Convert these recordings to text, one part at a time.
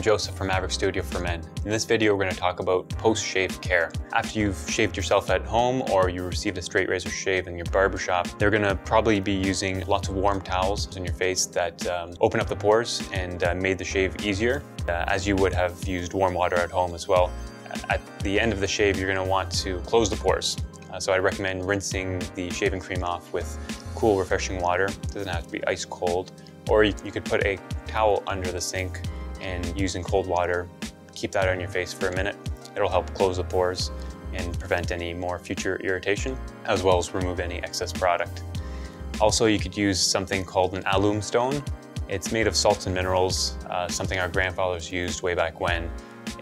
I'm Joseph from Maverick Studio for Men. In this video, we're going to talk about post-shave care. After you've shaved yourself at home or you received a straight razor shave in your barbershop, they're going to probably be using lots of warm towels on your face that open up the pores and made the shave easier, as you would have used warm water at home as well. At the end of the shave, you're going to want to close the pores. So I recommend rinsing the shaving cream off with cool, refreshing water. It doesn't have to be ice cold. Or you could put a towel under the sink and using cold water, keep that on your face for a minute. It'll help close the pores and prevent any more future irritation, as well as remove any excess product. Also, you could use something called an alum stone. It's made of salts and minerals, something our grandfathers used way back when.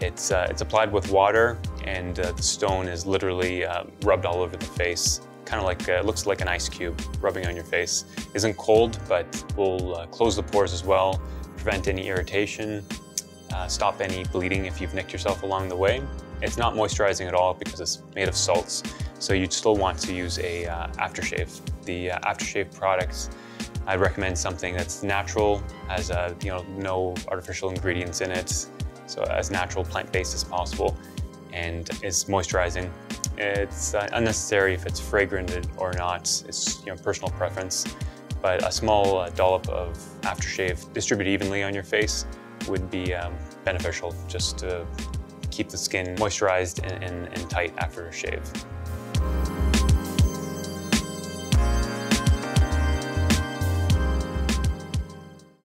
It's applied with water, and the stone is literally rubbed all over the face. Kind of like, looks like an ice cube rubbing on your face. Isn't cold, but will close the pores as well, prevent any irritation, stop any bleeding if you've nicked yourself along the way. It's not moisturizing at all because it's made of salts, so you'd still want to use a aftershave. The aftershave products, I'd recommend something that's natural, has no artificial ingredients in it, so as natural plant-based as possible, and is moisturizing. It's unnecessary if it's fragrant or not. It's personal preference, but a small dollop of aftershave distributed evenly on your face would be beneficial just to keep the skin moisturized and tight after a shave.